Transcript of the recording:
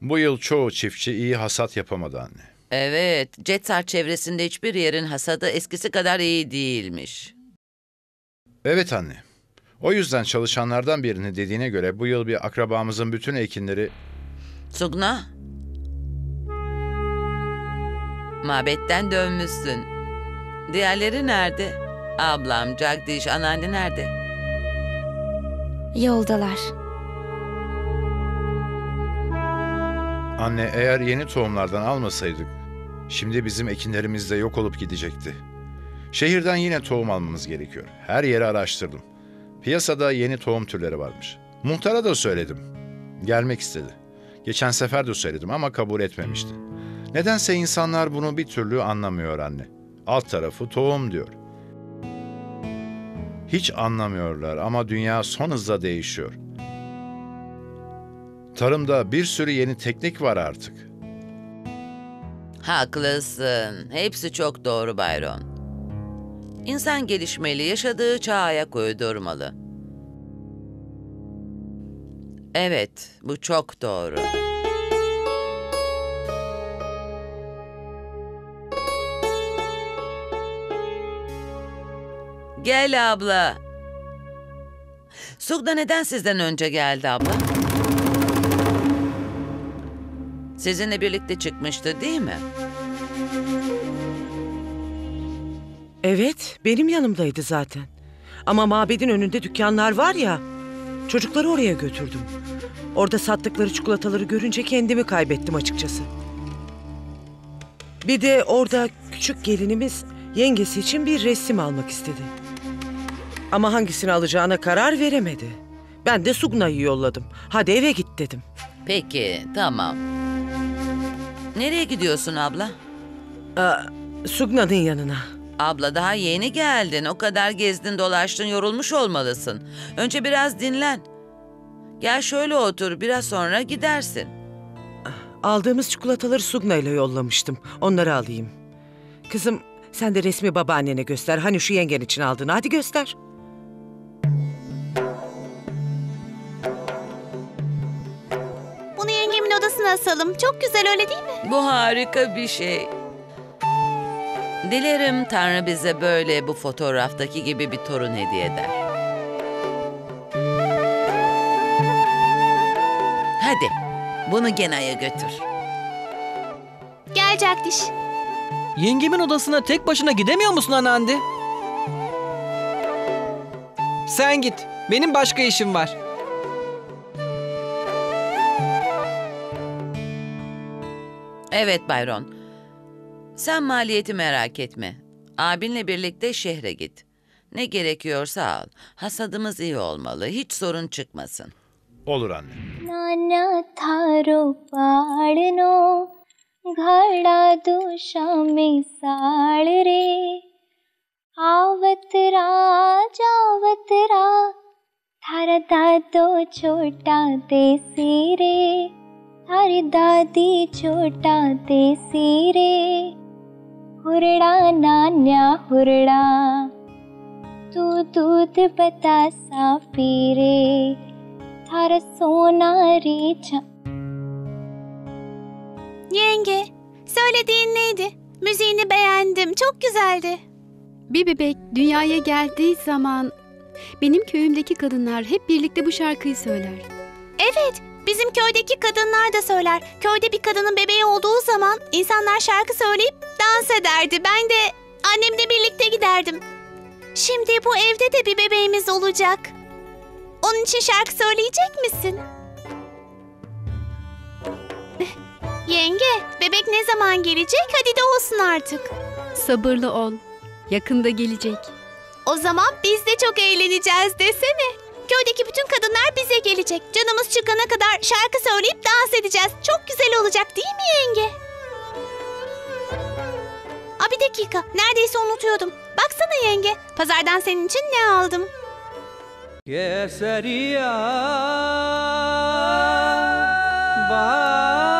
Bu yıl çoğu çiftçi iyi hasat yapamadı anne. Evet, Cetsar çevresinde hiçbir yerin hasadı eskisi kadar iyi değilmiş. Evet anne. O yüzden çalışanlardan birinin dediğine göre bu yıl bir akrabamızın bütün ekinleri... Sugna? Mabetten dönmüşsün. Diğerleri nerede? Ablam, Jagdish, anneanne nerede? Yoldalar. Anne, eğer yeni tohumlardan almasaydık, şimdi bizim ekinlerimiz de yok olup gidecekti. Şehirden yine tohum almamız gerekiyor. Her yeri araştırdım. Piyasada yeni tohum türleri varmış. Muhtara da söyledim. Gelmek istedi. Geçen sefer de söyledim ama kabul etmemişti. Nedense insanlar bunu bir türlü anlamıyor anne. Alt tarafı tohum diyor. Hiç anlamıyorlar ama dünya son hızla değişiyor. Tarımda bir sürü yeni teknik var artık. Haklısın. Hepsi çok doğru Bayron. İnsan gelişmeli, yaşadığı çağa ayak uydurmalı. Evet, bu çok doğru. Gel abla. Sugna neden sizden önce geldi abla? Sizinle birlikte çıkmıştı değil mi? Evet, benim yanımdaydı zaten. Ama mabedin önünde dükkanlar var ya, çocukları oraya götürdüm. Orada sattıkları çikolataları görünce kendimi kaybettim açıkçası. Bir de orada küçük gelinimiz yengesi için bir resim almak istedi. Ama hangisini alacağına karar veremedi. Ben de Sugna'yı yolladım. Hadi eve git dedim. Peki, tamam. Nereye gidiyorsun abla? Sugna'nın yanına. Abla daha yeni geldin. O kadar gezdin, dolaştın, yorulmuş olmalısın. Önce biraz dinlen. Gel şöyle otur, biraz sonra gidersin. Aldığımız çikolataları Sugna ile yollamıştım. Onları alayım. Kızım, sen de resmi babaannene göster. Hani şu yengen için aldığını. Hadi göster. Bunu yengemin odasına asalım. Çok güzel, öyle değil mi? Bu harika bir şey. Dilerim Tanrı bize böyle bu fotoğraftaki gibi bir torun hediye eder. Hadi bunu Genha'ya götür. Gel Jagdish. Yengemin odasına tek başına gidemiyor musun Anandı? Sen git. Benim başka işim var. Evet Bayron. Sen maliyeti merak etme. Abinle birlikte şehre git. Ne gerekiyorsa al. Hasadımız iyi olmalı. Hiç sorun çıkmasın. Olur anne. Nana tharo paadno ghada dushami salre avat ra thara dado chota desi re thari dadi chota desi re हुरड़ा नान्या हुरड़ा तू दूध बतासा पीरे थारा सोना reça. Yenge, söylediğin neydi? Müziğini beğendim, çok güzeldi. Bir bebek dünyaya geldiği zaman benim köyümdeki kadınlar hep birlikte bu şarkıyı söyler. Evet. Bizim köydeki kadınlar da söyler. Köyde bir kadının bebeği olduğu zaman insanlar şarkı söyleyip dans ederdi. Ben de annemle birlikte giderdim. Şimdi bu evde de bir bebeğimiz olacak. Onun için şarkı söyleyecek misin? Yenge, bebek ne zaman gelecek? Hadi de olsun artık. Sabırlı ol. Yakında gelecek. O zaman biz de çok eğleneceğiz desene. Köydeki bütün kadınlar bize gelecek. Canımız çıkana kadar şarkı söyleyip dans edeceğiz. Çok güzel olacak değil mi yenge? Aa, bir dakika. Neredeyse unutuyordum. Baksana yenge. Pazardan senin için ne aldım? Keseriya.